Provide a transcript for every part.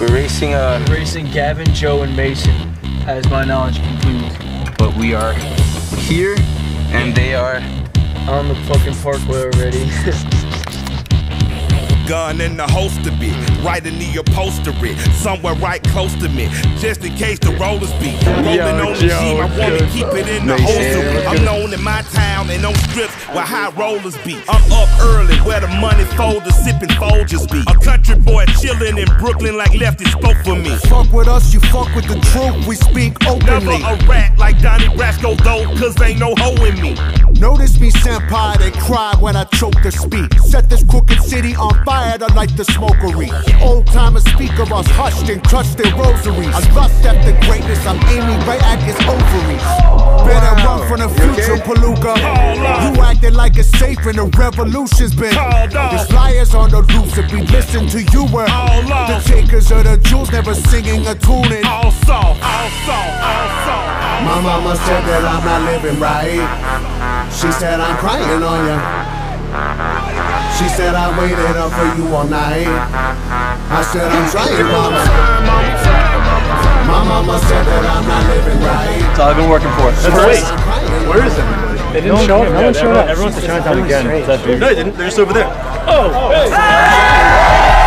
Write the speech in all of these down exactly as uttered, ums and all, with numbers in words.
We're racing uh, racing Gavin, Joe, and Mason, as my knowledge concludes. But we are here, and they are on the fucking parkway already. Gun in the holster be right in the upholstery, somewhere right close to me, just in case the rollers be rolling yo, on the yo, G. I wanna good. keep it in the Mason. holster. I'm known in my town and on strips where high rollers be. I'm up early where the money folders sipping Folgers be. A country boy chilling in Brooklyn like Lefty spoke for me. Fuck with us, you fuck with the truth. We speak openly. Never a rat like Donnie Brasco though, 'cause ain't no hoe in me. Notice me, senpai, they cry when I choke the speak. Set this crooked city on fire. I like the smokery. Old timers speak of us hushed and crushed their rosaries. I lust after greatness, I'm aiming right at his ovaries. Oh, better wow. run from the you future, okay? Palooka. You acting like it's safe and the revolution's been. There's liars on the roofs if we listen to you. Were the takers of the jewels never singing a tune in. All soft, all soft, all soft. My mama said that I'm not living right. She said I'm crying on ya. She said I waited up for you all night. I said I'm trying, mama. My mama said that I'm not living right. That's all I've been working for. That's wait. Where is everybody? They didn't no, show up. No one showed up. Everyone's at Chinatown again. No, they didn't. They're just over there. Oh! oh. Hey. Hey.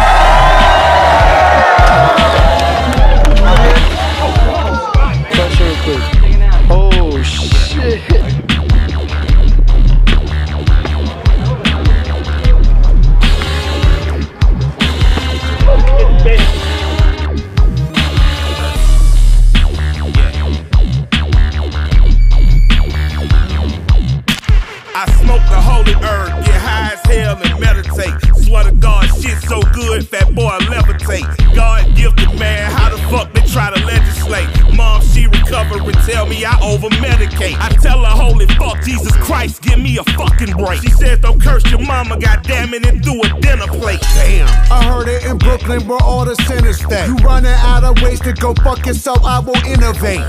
Fat boy levitate. God gifted man, how the fuck they try to legislate? Mom, she recover and tell me I over-medicate. I tell her, holy fuck, Jesus Christ, give me a fucking break. She says, don't curse your mama, goddamn it, and do a dinner plate. Damn. I heard it in Brooklyn where all the sinners stay. You running out of ways to go fuck yourself, I will innovate.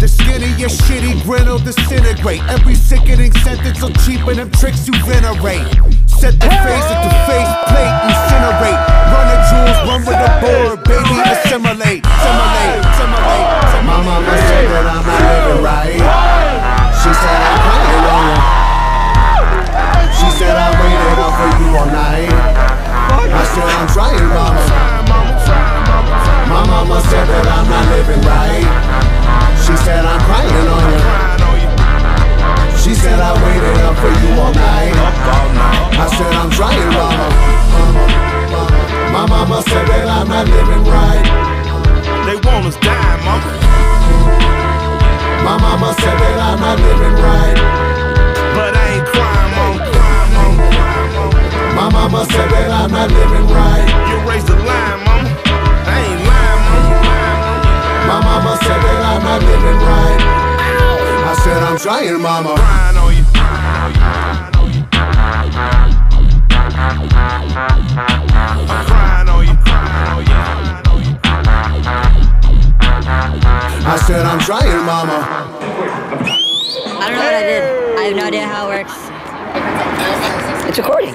The skinniest shitty grin will disintegrate. Every sickening sentence will cheapen them tricks you venerate. Set the face into face plate, incinerate. Run the jewels, run with the board, baby, assimilate. Assimilate, assimilate. My mama said that I'm not living right. She said I'm crying on you. She said I waited up for you all night. I said I'm trying, mama. My mama said that I'm not living right. She said I'm crying on you. She said I waited up for you all night. I said I'm trying, mama. My mama said that I'm not living right. They want us dying, mama. My mama said that I'm not living right. But I ain't crying, mama. My mama said that I'm not living right. You raised the line, mama. I ain't lying, mama. My mama said that I'm not living right. I said I'm trying, mama. I'm crying on you, crying on you. I said I'm trying, mama. I don't know what I did. I have no idea how it works. It's recording.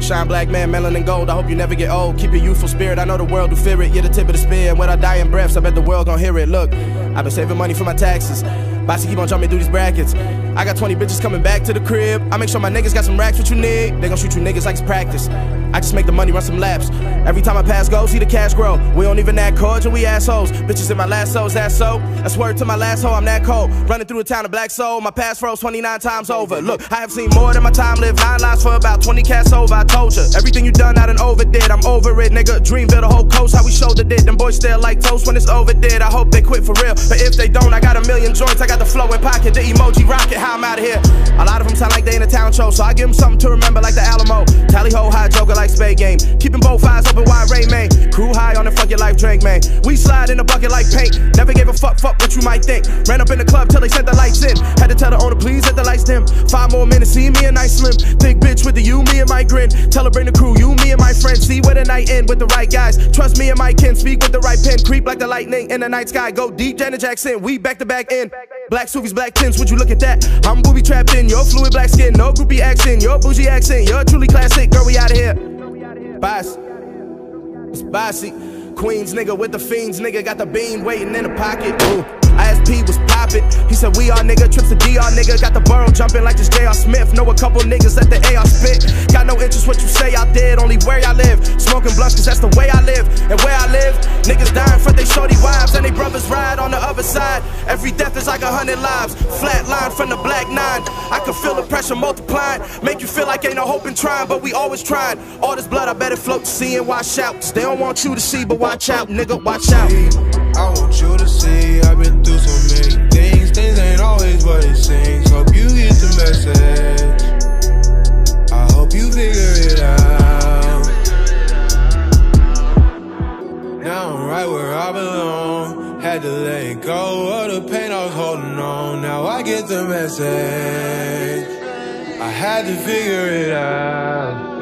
Shine black man, melanin gold, I hope you never get old. Keep your youthful spirit, I know the world do fear it. You're the tip of the spear, and when I die in breaths, I bet the world gon' hear it. Look, I've been saving money for my taxes. Bossy keep on jumping through these brackets. I got twenty bitches coming back to the crib. I make sure my niggas got some racks, what you need. They gon' shoot you niggas like it's practice. I just make the money, run some laps. Every time I pass go, see the cash grow. We don't even act cordial, we assholes. Bitches in my lassos, that's so. That's word to my last hoe, I'm that cold. Running through the town of black soul, my past froze twenty-nine times over. Look, I have seen more than my time live. Nine lives for about twenty casts over, I told ya. Everything you done, I done overdid, I'm over it, nigga. Dream build a whole coast, how we shouldered it. Them boys still like toast when it's overdid. I hope they quit for real, but if they don't, I got a million joints. I got the flow in pocket, the emoji rocket, how I'm out of here. A lot of them sound like they in a town show, so I give them something to remember like the Alamo. Tally ho, high joker like spade game. Keeping both eyes open wide rain, man. Crew high on the fuck your life drink, man. We slide in the bucket like paint. Never gave a fuck, fuck what you might think. Ran up in the club till they sent the lights in. Had to tell the owner, please let the lights dim. Five more minutes, see me and I slim. Thick bitch with the you, me and my grin. Tell her bring the crew, you, me and my friends. See where the night end with the right guys. Trust me and my kin. Speak with the right pen. Creep like the lightning in the night sky. Go deep, Janet Jackson. We back to back in. Black Sufis, black tints, would you look at that? I'm booby trapped in your fluid black skin. No groupie accent, your bougie accent. You're truly classic, girl, we out of here. Bossy, it's bossy. Queens nigga with the fiends, nigga got the beam waiting in the pocket. Ooh, I S P was poppin'. He said we all nigga, trips to D R nigga, got the burrow jumping like this J R Smith. Know a couple niggas at the A R spit. Got no interest what you say I did, only where y'all live. Smoking blunts cause that's the way I live, and where I live, niggas dying for they shorty wives and they brothers ride on the other side. Every death is like a hundred lives, flatline from the black nine. I can feel the pressure multiplying, make you feel like ain't no hope in trying, but we always trying. All this blood I bet it float to see and wash out. They don't want you to see, but why? Watch out, nigga, watch out. I want you to see, I've been through so many things. Things ain't always what it seems. Hope you get the message. I hope you figure it out. Now I'm right where I belong. Had to let go of the pain I was holding on. Now I get the message. I had to figure it out.